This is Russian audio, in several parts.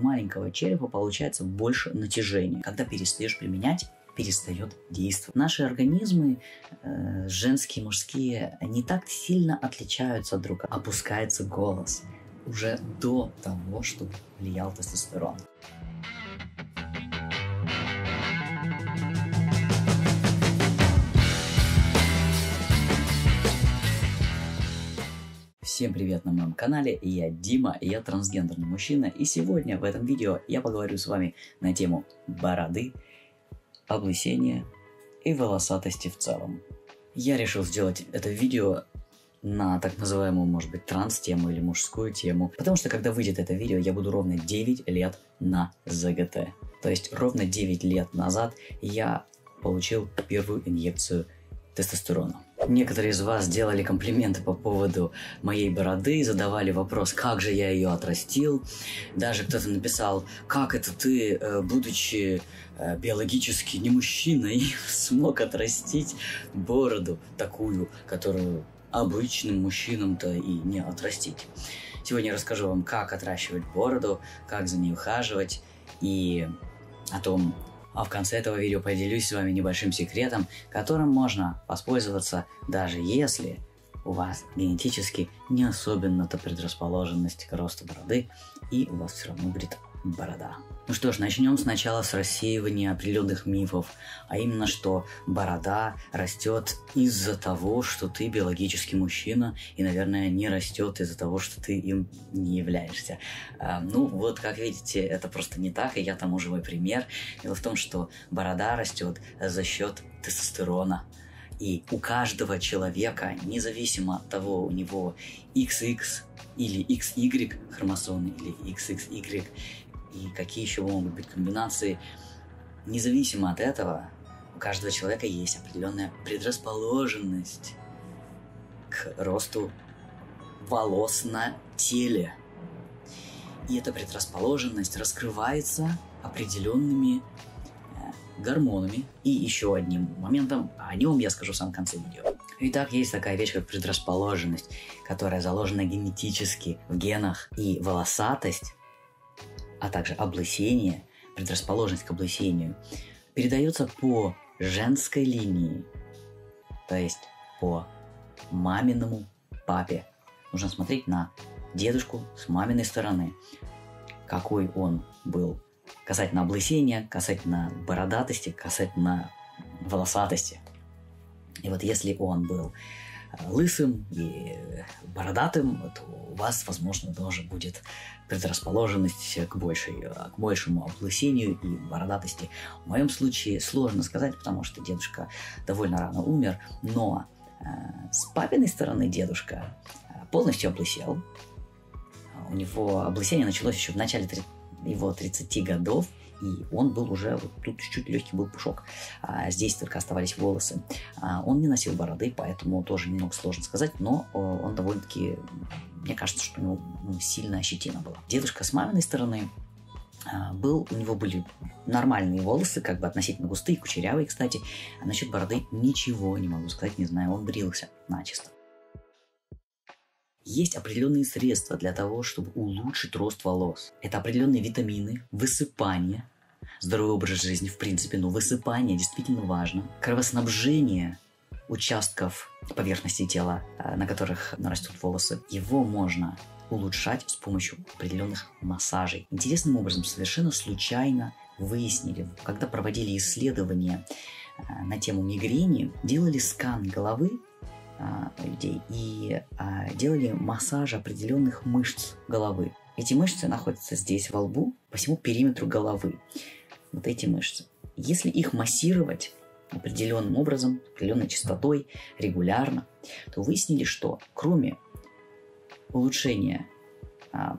маленького черепа получается больше натяжения. Когда перестаешь применять, перестает действовать. Наши организмы, женские, мужские, не так сильно отличаются от друга. Опускается голос уже до того, чтобы влиял тестостерон. Всем привет на моем канале, я Дима, я трансгендерный мужчина, и сегодня в этом видео я поговорю с вами на тему бороды, облысения и волосатости в целом. Я решил сделать это видео на так называемую, может быть, транс-тему или мужскую тему, потому что когда выйдет это видео, я буду ровно 9 лет на ЗГТ. То есть ровно 9 лет назад я получил первую инъекцию тестостерона. Некоторые из вас делали комплименты по поводу моей бороды, задавали вопрос, как же я ее отрастил. Даже кто-то написал, как это ты, будучи биологически не мужчиной, смог отрастить бороду такую, которую обычным мужчинам-то и не отрастить. Сегодня я расскажу вам, как отращивать бороду, как за ней ухаживать и о том, а в конце этого видео поделюсь с вами небольшим секретом, которым можно воспользоваться, даже если у вас генетически не особенно-то предрасположенность к росту бороды, и у вас все равно брит борода. Ну что ж, начнем сначала с рассеивания определенных мифов, а именно, что борода растет из-за того, что ты биологический мужчина, и, наверное, не растет из-за того, что ты им не являешься. Ну вот, как видите, это просто не так, и я тому живой пример. Дело в том, что борода растет за счет тестостерона. И у каждого человека, независимо от того, у него XX или XY хромосомы, или XXY, и какие еще могут быть комбинации, независимо от этого, у каждого человека есть определенная предрасположенность к росту волос на теле. И эта предрасположенность раскрывается определенными гормонами и еще одним моментом, о нем я скажу в самом конце видео. Итак, есть такая вещь, как предрасположенность, которая заложена генетически в генах, и волосатость, а также облысение, предрасположенность к облысению, передается по женской линии, то есть по маминому папе. Нужно смотреть на дедушку с маминой стороны, какой он был касательно облысения, касательно бородатости, касательно волосатости. И вот если он был лысым и бородатым, то у вас, возможно, тоже будет предрасположенность к большему облысению и бородатости. В моем случае сложно сказать, потому что дедушка довольно рано умер, но с папиной стороны дедушка полностью облысел. У него облысение началось еще в начале его 30 годов, и он был уже, вот тут чуть-чуть легкий был пушок, здесь только оставались волосы. Он не носил бороды, поэтому тоже немного сложно сказать, но он довольно-таки, мне кажется, что у него сильная щетина была. Дедушка с маминой стороны, у него были нормальные волосы, как бы относительно густые, кучерявые, кстати. А насчет бороды ничего не могу сказать, не знаю, он брился начисто. Есть определенные средства для того, чтобы улучшить рост волос. Это определенные витамины, высыпание, здоровый образ жизни в принципе, но высыпание действительно важно. Кровоснабжение участков поверхности тела, на которых нарастут волосы, его можно улучшать с помощью определенных массажей. Интересным образом, совершенно случайно выяснили, когда проводили исследования на тему мигрени, делали скан головы людей и делали массаж определенных мышц головы. Эти мышцы находятся здесь, во лбу, по всему периметру головы. Вот эти мышцы. Если их массировать определенным образом, определенной частотой, регулярно, то выяснили, что кроме улучшения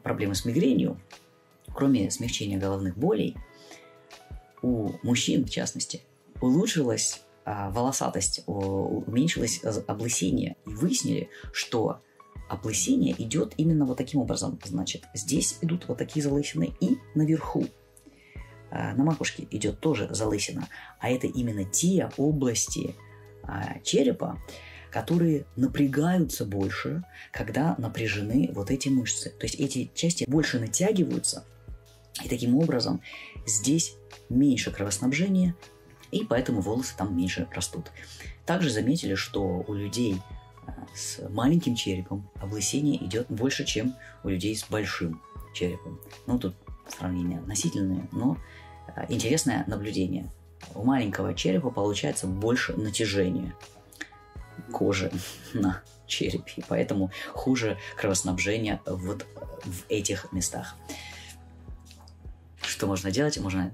проблемы с мигренью, кроме смягчения головных болей, у мужчин, в частности, улучшилась волосатость, уменьшилось облысение. И выяснили, что облысение идет именно вот таким образом. Значит, здесь идут вот такие залысины, и наверху, на макушке, идет тоже залысина. А это именно те области черепа, которые напрягаются больше, когда напряжены вот эти мышцы. То есть эти части больше натягиваются, И таким образом здесь меньше кровоснабжения, и поэтому волосы там меньше растут. Также заметили, что у людей с маленьким черепом облысение идет больше, чем у людей с большим черепом. Ну, тут сравнения относительные, но интересное наблюдение. У маленького черепа получается больше натяжения кожи на черепе, и поэтому хуже кровоснабжение вот в этих местах. Что можно делать? Можно,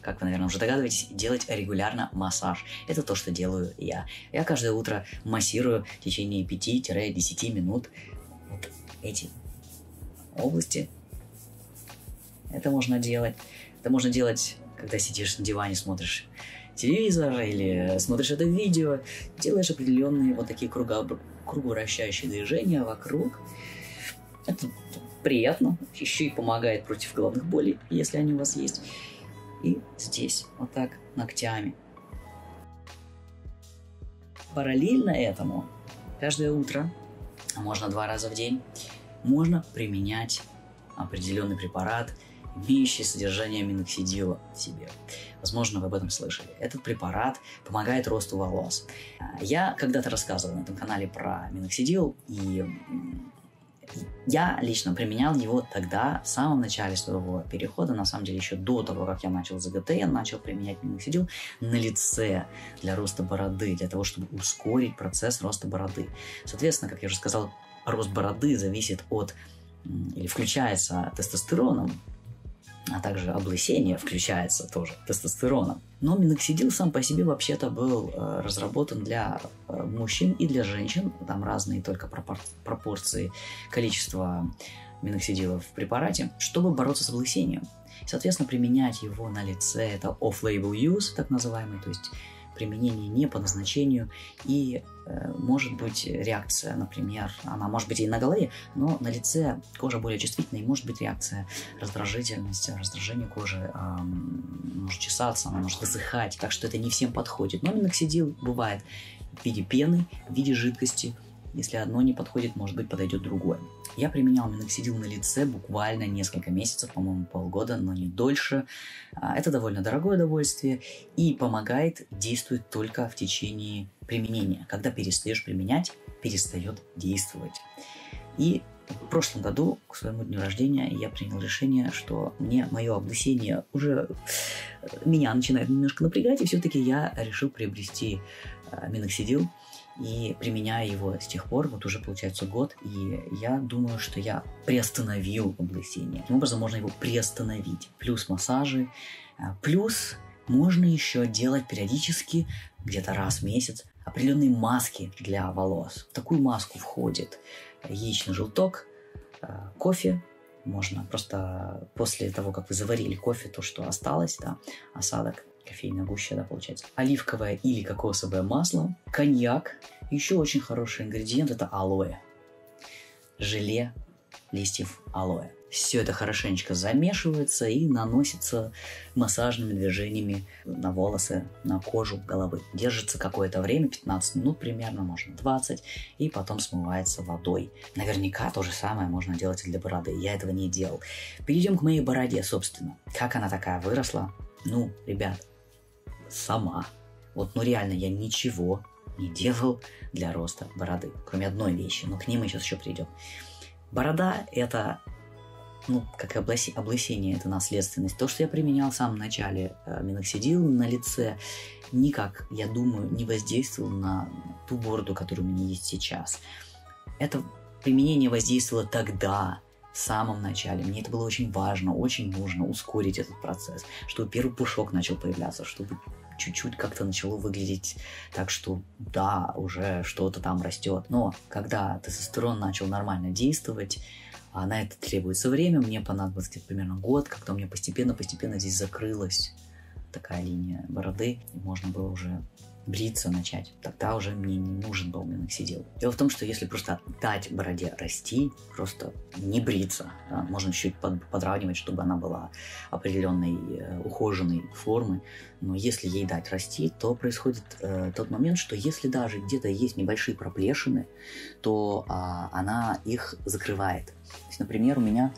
как вы, наверное, уже догадываетесь, делать регулярно массаж. Это то, что делаю я. Я каждое утро массирую в течение 5-10 минут вот эти области. Это можно делать. Это можно делать, когда сидишь на диване, смотришь телевизор или смотришь это видео, делаешь определенные вот такие кругообращающие движения вокруг. Это приятно, еще и помогает против головных болей, если они у вас есть. И здесь, вот так, ногтями. Параллельно этому, каждое утро, можно 2 раза в день, можно применять определенный препарат, имеющий содержание миноксидила в себе. Возможно, вы об этом слышали. Этот препарат помогает росту волос. Я когда-то рассказывал на этом канале про миноксидил, и я лично применял его тогда, в самом начале своего перехода, на самом деле еще до того, как я начал ЗГТ, я начал применять миноксидил на лице для роста бороды, для того, чтобы ускорить процесс роста бороды. Соответственно, как я уже сказал, рост бороды зависит от, или включается тестостероном, а также облысение включается тоже тестостероном. Но миноксидил сам по себе вообще-то был разработан для мужчин и для женщин. Там разные только пропорции количества миноксидила в препарате, чтобы бороться с облысением. Соответственно, применять его на лице – это off-label use, так называемый, то есть применение не по назначению, и может быть реакция, например, она может быть и на голове, но на лице кожа более чувствительна, и может быть реакция раздражительности, раздражение кожи, может чесаться, она может высыхать, так что это не всем подходит. Но миноксидил бывает в виде пены, в виде жидкости. Если одно не подходит, может быть, подойдет другое. Я применял миноксидил на лице буквально несколько месяцев, по-моему, полгода, но не дольше. Это довольно дорогое удовольствие и помогает, действует только в течение применения. Когда перестаешь применять, перестает действовать. И в прошлом году, к своему дню рождения, я принял решение, что мне мое облысение уже меня начинает немножко напрягать, и все-таки я решил приобрести миноксидил. И применяю его с тех пор, вот уже получается год, и я думаю, что я приостановил облысение. Таким образом можно его приостановить. Плюс массажи, плюс можно еще делать периодически, где-то раз в месяц, определенные маски для волос. В такую маску входит яичный желток, кофе. Можно просто после того, как вы заварили кофе, то, что осталось, да, осадок. Кофейная гуща, да, получается. Оливковое или кокосовое масло, коньяк. Еще очень хороший ингредиент – это алоэ. Желе листьев алоэ. Все это хорошенечко замешивается и наносится массажными движениями на волосы, на кожу головы. Держится какое-то время, 15 минут примерно, можно 20, и потом смывается водой. Наверняка то же самое можно делать и для бороды. Я этого не делал. Перейдем к моей бороде, собственно. Как она такая выросла? Ну, ребят, сама. Вот, ну реально, я ничего не делал для роста бороды, кроме одной вещи, но к ней мы сейчас еще придем. Борода – это, ну, как и облысение, это наследственность. То, что я применял в самом начале миноксидил на лице, никак, я думаю, не воздействовал на ту бороду, которая у меня есть сейчас. Это применение воздействовало тогда, в самом начале. Мне это было очень важно, очень нужно ускорить этот процесс, чтобы первый пушок начал появляться, чтобы чуть-чуть как-то начало выглядеть так, что да, уже что-то там растет. Но когда тестостерон начал нормально действовать, а на это требуется время, мне понадобилось примерно год, когда у меня постепенно здесь закрылась такая линия бороды, и можно было уже бриться начать. Тогда уже мне не нужен был миноксидил. Дело в том, что если просто дать бороде расти, просто не бриться, да, можно чуть подравнивать, чтобы она была определенной ухоженной формы, но если ей дать расти, то происходит тот момент, что если даже где-то есть небольшие проплешины, то она их закрывает. То есть, например, у меня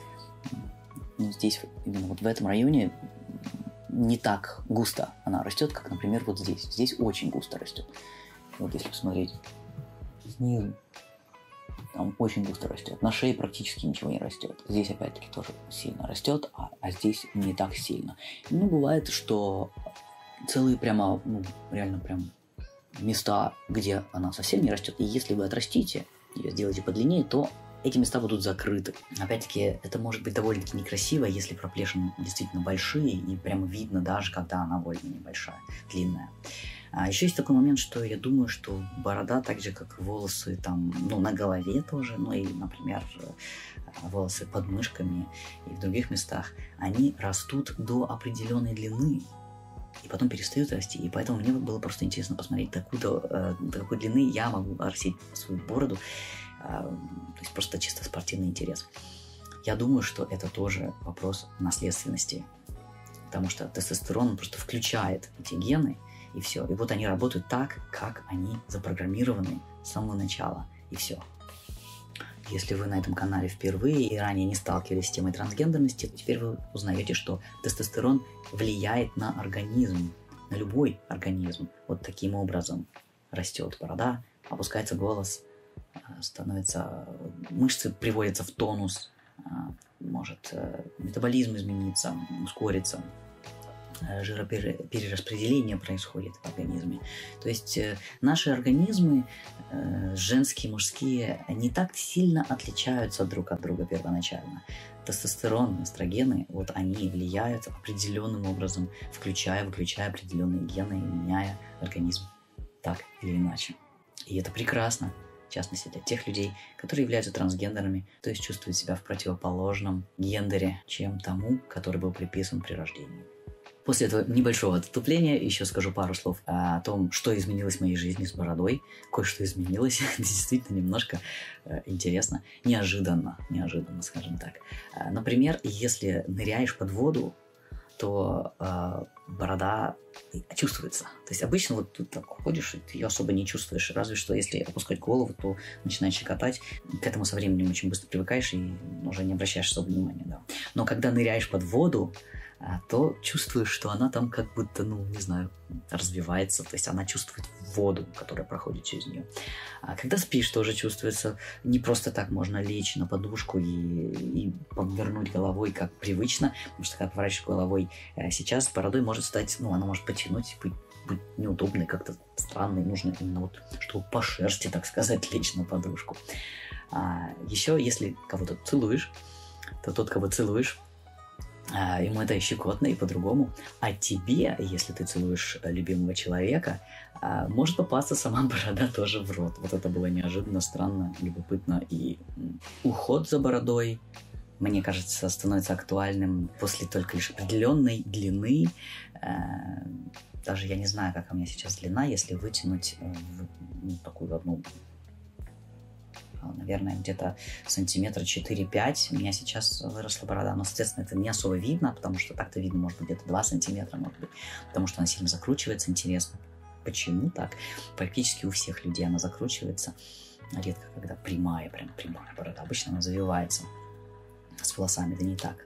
ну, здесь, именно вот в этом районе, не так густо она растет, как, например, вот здесь. Здесь очень густо растет. Вот если посмотреть снизу, там очень густо растет. На шее практически ничего не растет. Здесь, опять-таки, тоже сильно растет, а здесь не так сильно. Ну, бывает, что целые прямо, ну, реально прям места, где она совсем не растет. И если вы отрастите, ее сделаете подлиннее, то эти места будут закрыты. Опять-таки, это может быть довольно-таки некрасиво, если проплешины действительно большие, и прямо видно даже, когда она более-менее большая, длинная. А еще есть такой момент, что я думаю, что борода, так же, как и волосы там, ну, на голове тоже, ну, или, например, волосы под мышками и в других местах, они растут до определенной длины. И потом перестают расти. И поэтому мне было просто интересно посмотреть, до какой длины я могу растить свою бороду. То есть просто чисто спортивный интерес. Я думаю, что это тоже вопрос наследственности. Потому что тестостерон просто включает эти гены, и все. И вот они работают так, как они запрограммированы с самого начала. И все. Если вы на этом канале впервые и ранее не сталкивались с темой трансгендерности, то теперь вы узнаете, что тестостерон влияет на организм, на любой организм. Вот таким образом растет борода, опускается голос, становятся мышцы, приводятся в тонус, может метаболизм измениться, ускориться, жироперераспределение происходит в организме. То есть наши организмы, женские, мужские, не так сильно отличаются друг от друга первоначально. Тестостерон, эстрогены, вот они влияют определенным образом, включая-выключая определенные гены, меняя организм так или иначе. И это прекрасно, в частности для тех людей, которые являются трансгендерами, то есть чувствуют себя в противоположном гендере, чем тому, который был приписан при рождении. После этого небольшого отступления еще скажу пару слов о том, что изменилось в моей жизни с бородой. Кое-что изменилось, действительно немножко интересно, неожиданно, скажем так. Например, если ныряешь под воду, то борода чувствуется. То есть обычно вот тут так ходишь, и ты ее особо не чувствуешь. Разве что если опускать голову, то начинаешь щекотать. К этому со временем очень быстро привыкаешь и уже не обращаешь особо внимания. Да. Но когда ныряешь под воду, то чувствуешь, что она там как будто, ну, не знаю, развивается. То есть она чувствует воду, которая проходит через нее. А когда спишь, тоже чувствуется. Не просто так можно лечь на подушку и повернуть головой, как привычно. Потому что когда поворачиваешь головой сейчас, бородой может стать, ну, она может потянуть, быть неудобной, как-то странной. Нужно именно вот, чтобы по шерсти, так сказать, лечь на подушку. А еще, если кого-то целуешь, то тот, кого целуешь, ему это щекотно и по-другому. А тебе, если ты целуешь любимого человека, может попасться сама борода тоже в рот. Вот это было неожиданно, странно, любопытно. И уход за бородой, мне кажется, становится актуальным после только лишь определенной длины. Даже я не знаю, как у меня сейчас длина, если вытянуть в такую одну, наверное, где-то сантиметра 4-5. У меня сейчас выросла борода, но, соответственно, это не особо видно, потому что так-то видно, может быть, где-то 2 сантиметра, может быть, потому что она сильно закручивается. Интересно, почему так? Практически у всех людей она закручивается. Редко, когда прямая, прям прямая борода. Обычно она завивается с волосами, да не так.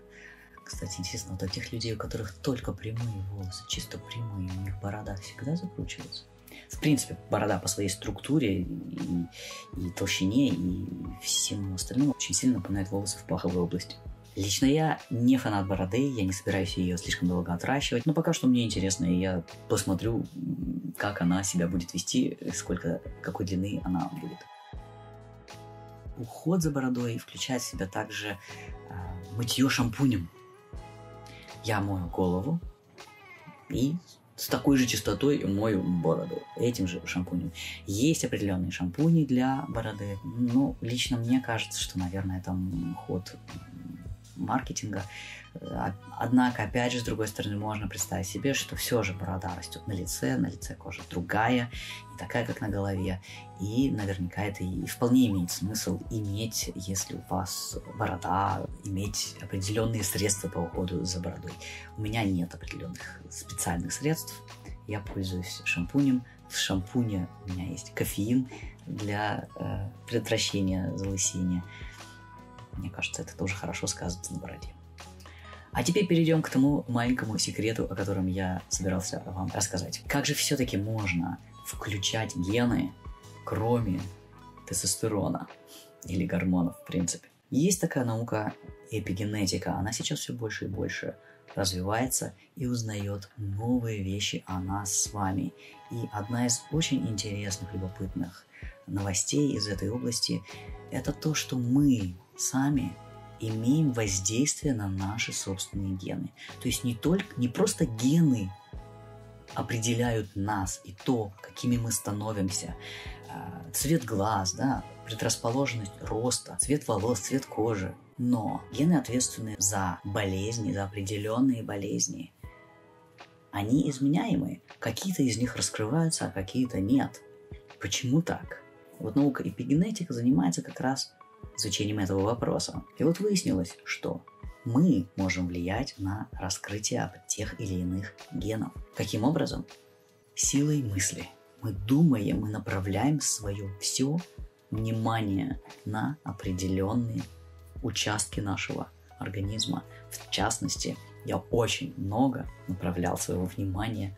Кстати, интересно, вот у тех людей, у которых только прямые волосы, чисто прямые, у них борода всегда закручивается. В принципе, борода по своей структуре и толщине, и всему остальному очень сильно напоминает волосы в паховой области. Лично я не фанат бороды, я не собираюсь ее слишком долго отращивать, но пока что мне интересно, и я посмотрю, как она себя будет вести, какой длины она будет. Уход за бородой включает в себя также мытье шампунем. Я мою голову и с такой же частотой мою бороду этим же шампунем. Есть определенные шампуни для бороды, но лично мне кажется, что, наверное, это ход маркетинга. Однако, опять же, с другой стороны, можно представить себе, что все же борода растет на лице кожа другая, не такая, как на голове. И наверняка это и вполне имеет смысл иметь, если у вас борода, иметь определенные средства по уходу за бородой. У меня нет определенных специальных средств. Я пользуюсь шампунем. В шампуне у меня есть кофеин для предотвращения залысения. Мне кажется, это тоже хорошо сказывается на бороде. А теперь перейдем к тому маленькому секрету, о котором я собирался вам рассказать. Как же все-таки можно включать гены, кроме тестостерона или гормонов, в принципе? Есть такая наука эпигенетика. Она сейчас все больше и больше развивается и узнает новые вещи о нас с вами. И одна из очень интересных, любопытных новостей из этой области – это то, что мы сами имеем воздействие на наши собственные гены. То есть не просто гены определяют нас и то, какими мы становимся. Цвет глаз, да, предрасположенность роста, цвет волос, цвет кожи. Но гены, ответственные за болезни, за определенные болезни, они изменяемые. Какие-то из них раскрываются, а какие-то нет. Почему так? Вот наука эпигенетика занимается как раз изучением этого вопроса. И вот выяснилось, что мы можем влиять на раскрытие тех или иных генов. Каким образом? Силой мысли. Мы думаем, мы направляем свое все внимание на определенные участки нашего организма. В частности, я очень много направлял своего внимания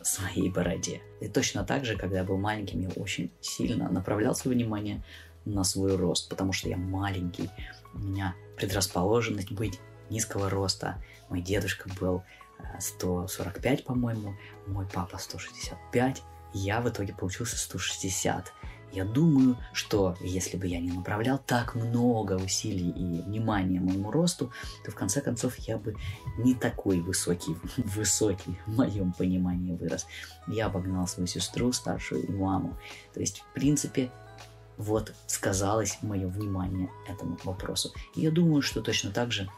в своей бороде. И точно так же, когда я был маленьким, я очень сильно направлял свое внимание на свой рост, потому что я маленький, у меня предрасположенность быть низкого роста. Мой дедушка был 145, по-моему, мой папа 165, я в итоге получился 160. Я думаю, что если бы я не направлял так много усилий и внимания моему росту, то в конце концов я бы не такой высокий в моем понимании вырос. Я обогнал свою сестру, старшую и маму. То есть, в принципе, вот сказалось мое внимание этому вопросу. И я думаю, что точно так же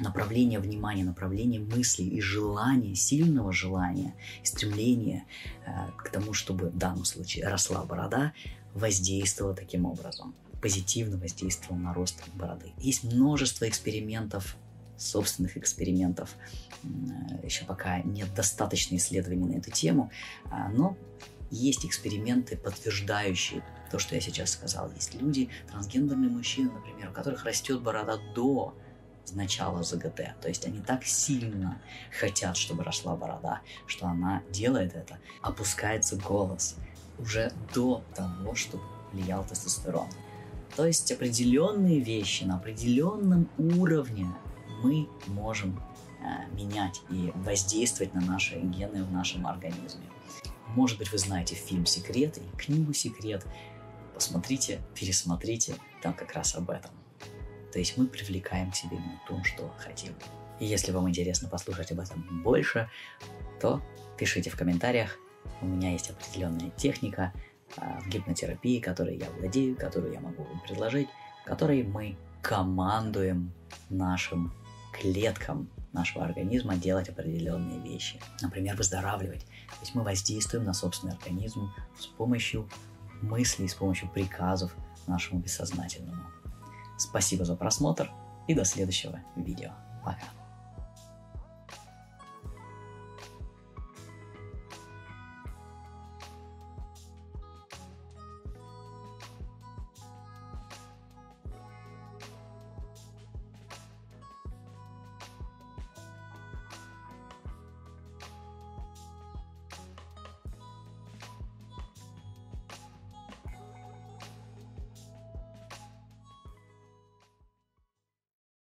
направление внимания, направление мыслей и желания, сильного желания, стремления к тому, чтобы в данном случае росла борода, воздействовало таким образом, позитивно воздействовало на рост бороды. Есть множество экспериментов, собственных экспериментов, еще пока нет достаточно исследований на эту тему, но есть эксперименты, подтверждающие то, что я сейчас сказал. Есть люди, трансгендерные мужчины, например, у которых растет борода до начала ЗГТ. То есть они так сильно хотят, чтобы росла борода, что она делает это. Опускается голос уже до того, чтобы влиял тестостерон. То есть определенные вещи на определенном уровне мы можем менять и воздействовать на наши гены в нашем организме. Может быть, вы знаете фильм «Секрет» и книгу «Секрет». Посмотрите, пересмотрите, там как раз об этом. То есть мы привлекаем к себе именно то, что хотим. И если вам интересно послушать об этом больше, то пишите в комментариях. У меня есть определенная техника в гипнотерапии, которой я владею, которую я могу вам предложить, которой мы командуем нашим клеткам нашего организма делать определенные вещи. Например, выздоравливать. То есть мы воздействуем на собственный организм с помощью мыслей, с помощью приказов нашему бессознательному. Спасибо за просмотр и до следующего видео. Пока.